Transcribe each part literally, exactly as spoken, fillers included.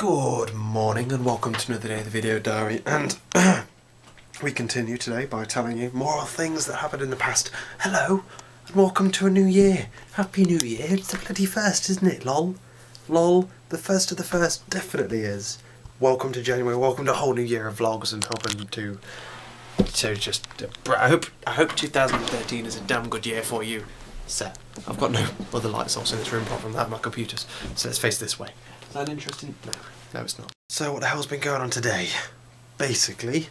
Good morning and welcome to another day of the video diary, and we continue today by telling you more things that happened in the past. Hello and welcome to a new year. Happy New Year. It's the bloody first, isn't it? Lol. Lol. The first of the first definitely is. Welcome to January. Welcome to a whole new year of vlogs and hoping to... So just... I hope, I hope two thousand thirteen is a damn good year for you. So, I've got no other lights also in this room apart from that and my computers. So let's face this way. Is that interesting? No, no it's not. So what the hell's been going on today? Basically,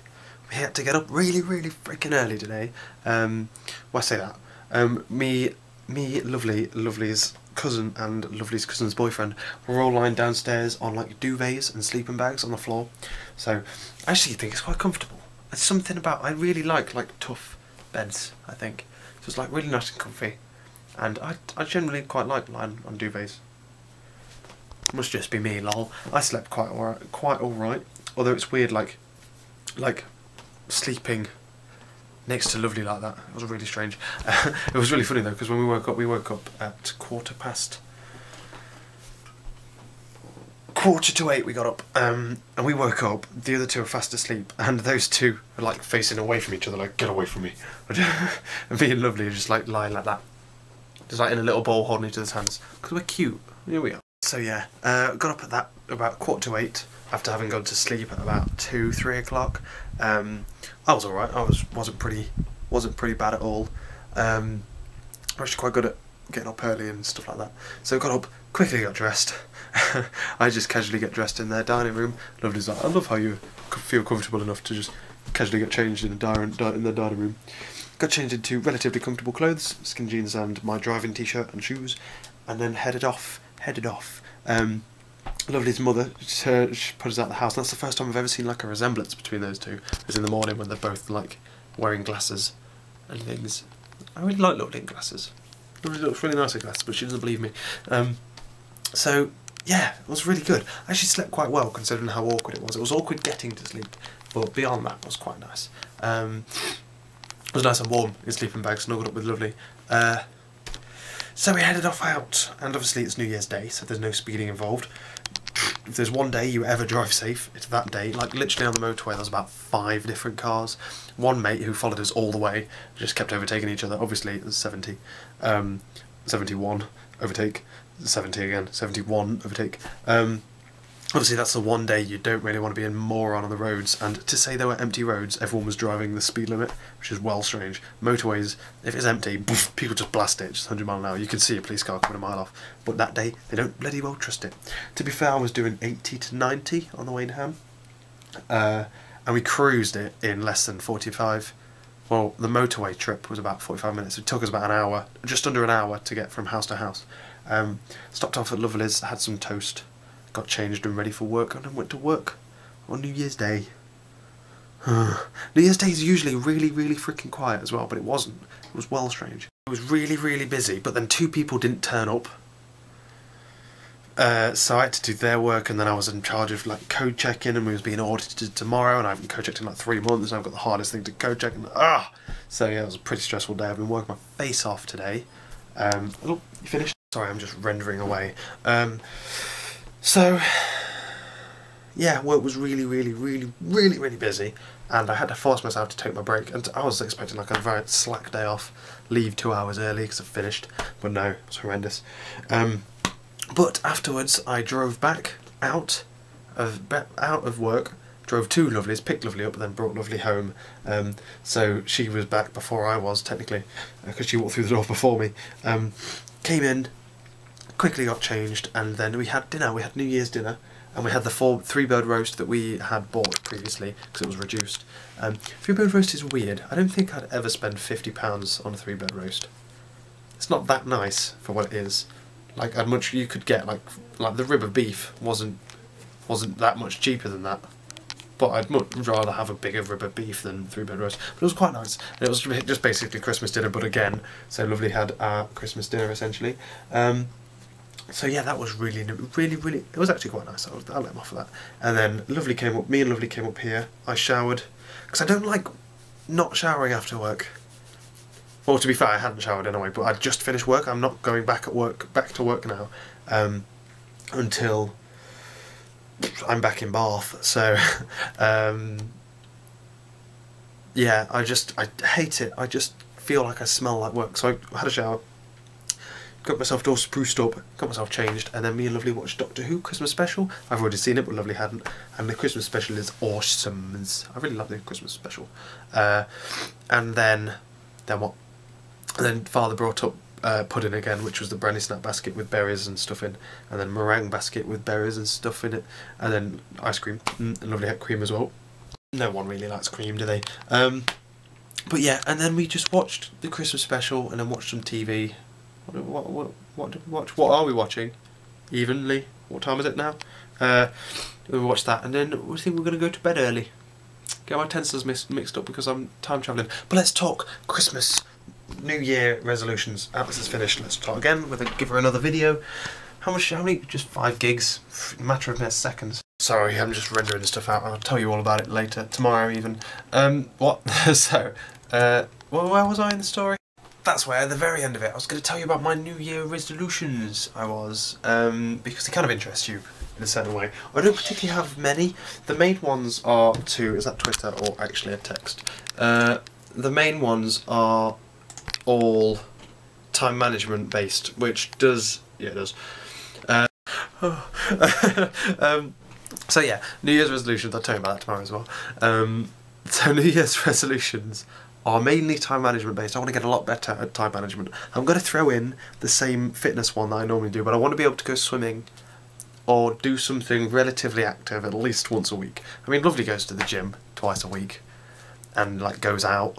we had to get up really, really freaking early today. Um, why well, say that? Um, me, me, lovely, lovely's cousin and lovely's cousin's boyfriend were all lying downstairs on like duvets and sleeping bags on the floor. So I actually think it's quite comfortable. There's something about, I really like like tough beds, I think. So it's like really nice and comfy. And I, I generally quite like lying on duvets. Must just be me, lol. I slept quite alright, quite alright. Although it's weird, like, like sleeping next to Lovely like that. It was really strange. Uh, it was really funny though, because when we woke up, we woke up at quarter past, quarter to eight. We got up, um, and we woke up. The other two are fast asleep, and those two are like facing away from each other, like get away from me. And me and Lovely are just like lying like that, just like in a little bowl, holding each other's hands, because we're cute. Here we are. So yeah, uh, got up at that about quarter to eight after having gone to sleep at about two, three o'clock. Um, I was alright. I was wasn't pretty wasn't pretty bad at all. Um, I'm actually quite good at getting up early and stuff like that. So got up quickly, got dressed. I just casually get dressed in their dining room. Lovely's like, I love how you feel comfortable enough to just casually get changed in the dining in the dining room. Got changed into relatively comfortable clothes, skin jeans and my driving t-shirt and shoes, and then headed off. Headed off. Um, Lovely's mother she, she put us out of the house. That's the first time I've ever seen like a resemblance between those two. It's in the morning when they're both like wearing glasses and things. I really like Lovely in glasses. Lovely looks really nice in glasses, but she doesn't believe me. Um, so yeah, it was really good. I actually slept quite well considering how awkward it was. It was awkward getting to sleep, but beyond that, it was quite nice. Um, it was nice and warm in sleeping bag, snuggled up with Lovely. Uh, So we headed off out, and obviously it's New Year's Day, so there's no speeding involved. If there's one day you ever drive safe, it's that day. Like literally on the motorway there was about five different cars. One mate who followed us all the way, just kept overtaking each other. Obviously it was seventy, um, seventy-one, overtake, seventy again, seventy-one, overtake. Um, obviously that's the one day you don't really want to be a moron on the roads, and to say there were empty roads, everyone was driving the speed limit, which is well strange. Motorways, if it's empty, poof, people just blast it, just a hundred mile an hour. You can see a police car coming a mile off, but that day they don't bloody well trust it. To be fair, I was doing eighty to ninety on the way to Ham, uh, and we cruised it in less than forty-five. Well, the motorway trip was about forty-five minutes. It took us about an hour, just under an hour, to get from house to house. Um, stopped off at Lovely's, had some toast, got changed and ready for work, and then went to work on New Year's Day. New Year's Day is usually really, really freaking quiet as well, but it wasn't. It was well strange. It was really, really busy, but then two people didn't turn up. Uh, so I had to do their work, and then I was in charge of like code checking, and we was being audited tomorrow, and I haven't code checked in like three months, and I've got the hardest thing to code check. And, ah! So yeah, it was a pretty stressful day. I've been working my face off today. Um, oh, you finished? Sorry, I'm just rendering away. Um... So, yeah, work was really, really, really, really, really busy, and I had to force myself to take my break. And I was expecting like a very slack day off, leave two hours early because I finished, but no, it was horrendous. Um, but afterwards, I drove back out of out of work, drove to Lovely's, picked Lovely up, and then brought Lovely home. Um, so she was back before I was technically, because she walked through the door before me. Um, came in. Quickly got changed, and then we had dinner. We had New Year's dinner, and we had the four three bird roast that we had bought previously because it was reduced. Um, three bird roast is weird. I don't think I'd ever spend fifty pounds on a three bird roast. It's not that nice for what it is. Like I'd much you could get like like the rib of beef wasn't wasn't that much cheaper than that. But I'd much rather have a bigger rib of beef than three bird roast. But it was quite nice, and it was just basically Christmas dinner. But again, so Lovely had our Christmas dinner essentially. Um, So yeah, that was really, really, really, it was actually quite nice. I'll, I'll let him off of that. And then Lovely came up, me and Lovely came up here. I showered, because I don't like not showering after work. Well, to be fair, I hadn't showered anyway, but I'd just finished work. I'm not going back at work, back to work now, um, until I'm back in Bath, so um, yeah, I just I hate it. I just feel like I smell like work. So I had a shower, got myself all spruced up, got myself changed, and then me and Lovely watched Doctor Who Christmas special. I've already seen it, but Lovely hadn't. And the Christmas special is awesome. I really love the Christmas special. Uh, and then, then what? And then Father brought up uh, pudding again, which was the brandy snack basket with berries and stuff in, and then meringue basket with berries and stuff in it, and then ice cream. Mm, and Lovely had cream as well. No one really likes cream, do they? Um, but yeah, and then we just watched the Christmas special, and then watched some T V. What, what, what did we watch? What are we watching? Evenly? What time is it now? Uh, we watched that, and then we think we're going to go to bed early. Get my tenses mis mixed up because I'm time travelling. But let's talk Christmas, New Year resolutions. Alex is finished. Let's start again with a, give her another video. How much? How many? Just five gigs. Matter of mere seconds. Sorry, I'm just rendering stuff out. I'll tell you all about it later, tomorrow even. Um, what? so, uh, well, where was I in the story? That's where, at the very end of it, I was going to tell you about my New Year resolutions, I was, um, because they kind of interest you in a certain way. I don't particularly have many. The main ones are to, is that Twitter or actually a text? Uh, the main ones are all time management based, which does, yeah it does. Uh, oh. um, so yeah, New Year's resolutions, I'll tell you about that tomorrow as well. Um, so New Year's resolutions are mainly time management based. I want to get a lot better at time management. I'm going to throw in the same fitness one that I normally do, but I want to be able to go swimming or do something relatively active at least once a week. I mean, Lovely goes to the gym twice a week and like goes out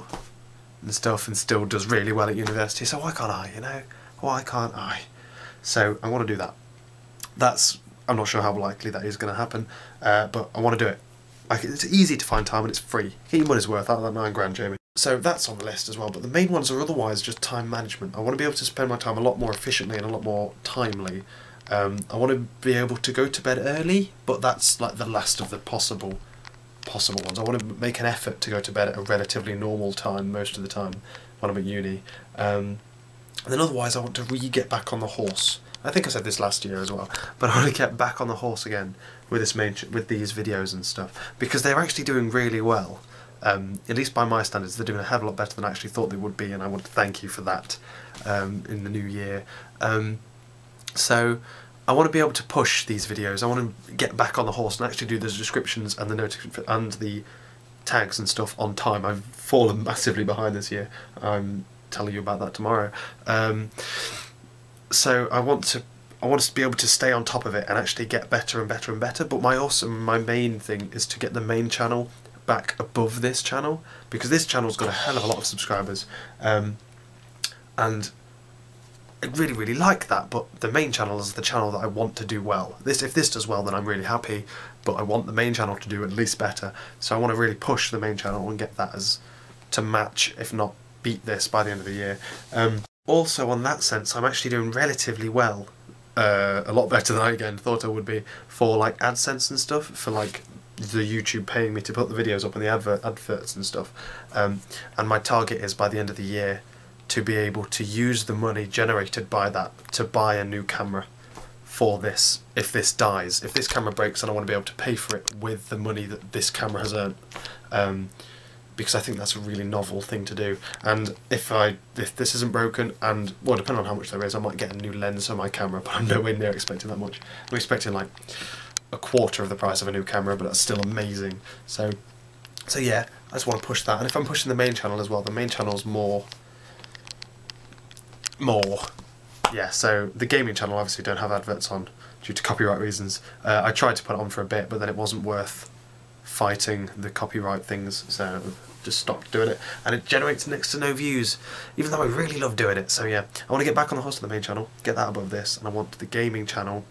and stuff and still does really well at university, so why can't I, you know? Why can't I? So I want to do that. That's, I'm not sure how likely that is going to happen, uh, but I want to do it. Like, it's easy to find time and it's free. Get your money's worth out of that nine grand, Jamie. So that's on the list as well, but the main ones are otherwise just time management. I want to be able to spend my time a lot more efficiently and a lot more timely. Um, I want to be able to go to bed early, but that's like the last of the possible possible ones. I want to make an effort to go to bed at a relatively normal time most of the time when I'm at uni. Um, and then otherwise I want to re-get back on the horse. I think I said this last year as well, but I want to get back on the horse again with this main with these videos and stuff, because they're actually doing really well. Um, at least by my standards, they're doing a hell of a lot better than I actually thought they would be, and I want to thank you for that um, in the new year. Um, so I want to be able to push these videos. I want to get back on the horse and actually do the descriptions and the notifications and the tags and stuff on time. I've fallen massively behind this year. I'm telling you about that tomorrow. Um, so I want to I want to be able to stay on top of it and actually get better and better and better. But my awesome my main thing is to get the main channel back above this channel, because this channel's got a hell of a lot of subscribers, um, and I really really like that, but the main channel is the channel that I want to do well. This, if this does well, then I'm really happy, but I want the main channel to do at least better, so I want to really push the main channel and get that as to match, if not beat this, by the end of the year. Um, also on that sense, I'm actually doing relatively well, uh, a lot better than I again thought I would be, for like AdSense and stuff, for like the YouTube paying me to put the videos up and the advert adverts and stuff, um, and my target is by the end of the year to be able to use the money generated by that to buy a new camera for this. If this dies, if this camera breaks, then I want to be able to pay for it with the money that this camera has earned, um, because I think that's a really novel thing to do. And if I if this isn't broken, and well, depending on how much there is, I might get a new lens for my camera, but I'm nowhere near expecting that much. I'm expecting like a quarter of the price of a new camera, but that's still amazing. So, so yeah, I just want to push that. And if I'm pushing the main channel as well, the main channel's more, more, yeah. So the gaming channel obviously don't have adverts on due to copyright reasons. Uh, I tried to put it on for a bit, but then it wasn't worth fighting the copyright things, so just stopped doing it. And it generates next to no views, even though I really love doing it. So yeah, I want to get back on the horse of the main channel, get that above this, and I want the gaming channel.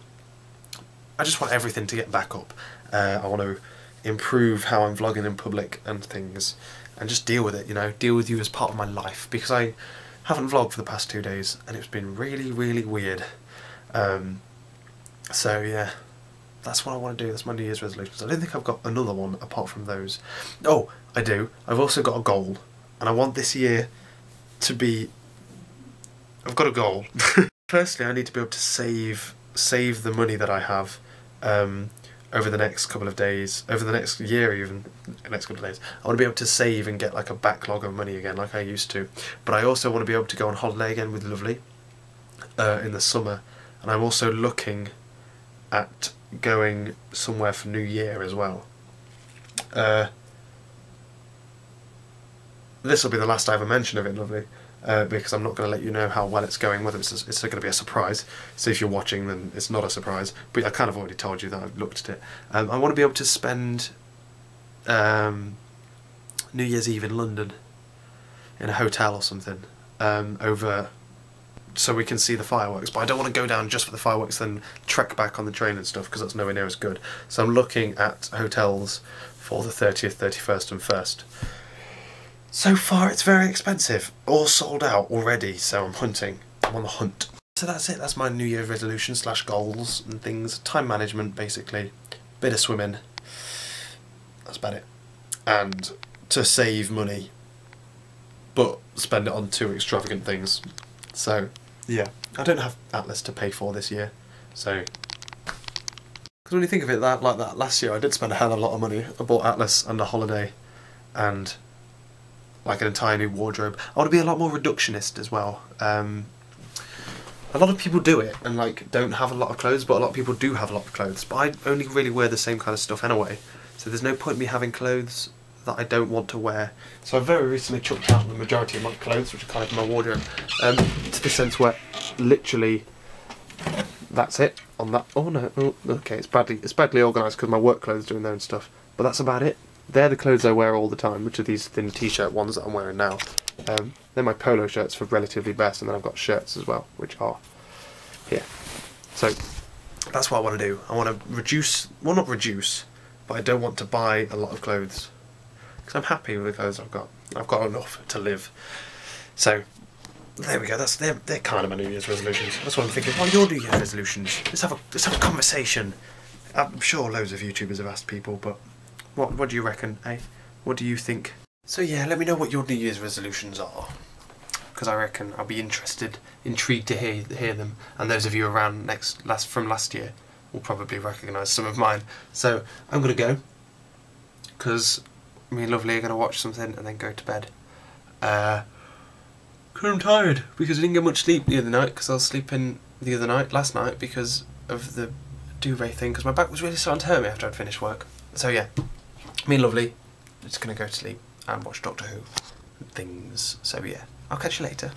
I just want everything to get back up. Uh, I want to improve how I'm vlogging in public and things, and just deal with it, you know, deal with you as part of my life, because I haven't vlogged for the past two days and it's been really, really weird. Um, so yeah, that's what I want to do. That's my New Year's resolutions. I don't think I've got another one apart from those. Oh, I do. I've also got a goal, and I want this year to be... I've got a goal. Firstly, I need to be able to save, save the money that I have. Um, over the next couple of days, over the next year even, next couple of days, I want to be able to save and get like a backlog of money again like I used to. But I also want to be able to go on holiday again with Lovely uh, in the summer. And I'm also looking at going somewhere for New Year as well. Uh, this will be the last I ever mention of it, Lovely, uh, because I'm not going to let you know how well it's going, whether it's, it's going to be a surprise. So if you're watching, then it's not a surprise. But I kind of already told you that I've looked at it. Um, I want to be able to spend um, New Year's Eve in London, in a hotel or something, um, over... so we can see the fireworks, but I don't want to go down just for the fireworks then trek back on the train and stuff, because that's nowhere near as good. So I'm looking at hotels for the thirtieth, thirty-first and first. So far it's very expensive, all sold out already, so I'm hunting, I'm on the hunt. So that's it, that's my New Year resolution slash goals and things, time management basically, bit of swimming, that's about it. And to save money, but spend it on two extravagant things. So, yeah, I don't have Atlas to pay for this year, so... Because when you think of it that, like that, last year I did spend a hell of a lot of money. I bought Atlas and a holiday and, like, an entire new wardrobe. I want to be a lot more reductionist as well. Um, a lot of people do it and, like, don't have a lot of clothes, but a lot of people do have a lot of clothes. But I only really wear the same kind of stuff anyway, so there's no point in me having clothes that I don't want to wear. So I very recently chucked out the majority of my clothes, which are kind of my wardrobe, um, to the sense where literally that's it on that. Oh no, oh, okay, it's badly it's badly organised because my work clothes are in there and stuff, but that's about it. They're the clothes I wear all the time, which are these thin t-shirt ones that I'm wearing now. Um, they're my polo shirts for relatively best, and then I've got shirts as well, which are here. So that's what I want to do. I want to reduce, well not reduce, but I don't want to buy a lot of clothes. I'm happy with the clothes I've got. I've got enough to live. So, there we go. That's they're, they're kind of my New Year's resolutions. That's what I'm thinking. What are your New Year's resolutions? Let's have a let's have a conversation. I'm sure loads of YouTubers have asked people, but what what do you reckon, eh? What do you think? So yeah, let me know what your New Year's resolutions are, because I reckon I'll be interested, intrigued to hear hear them. And those of you around next last from last year will probably recognise some of mine. So I'm gonna go, because me and Lovely are going to watch something and then go to bed. Uh, cause I'm tired, because I didn't get much sleep the other night, because I was sleeping the other night, last night, because of the duvet thing, because my back was really starting to hurt me after I'd finished work. So yeah, me and Lovely are just going to go to sleep and watch Doctor Who and things. So yeah, I'll catch you later.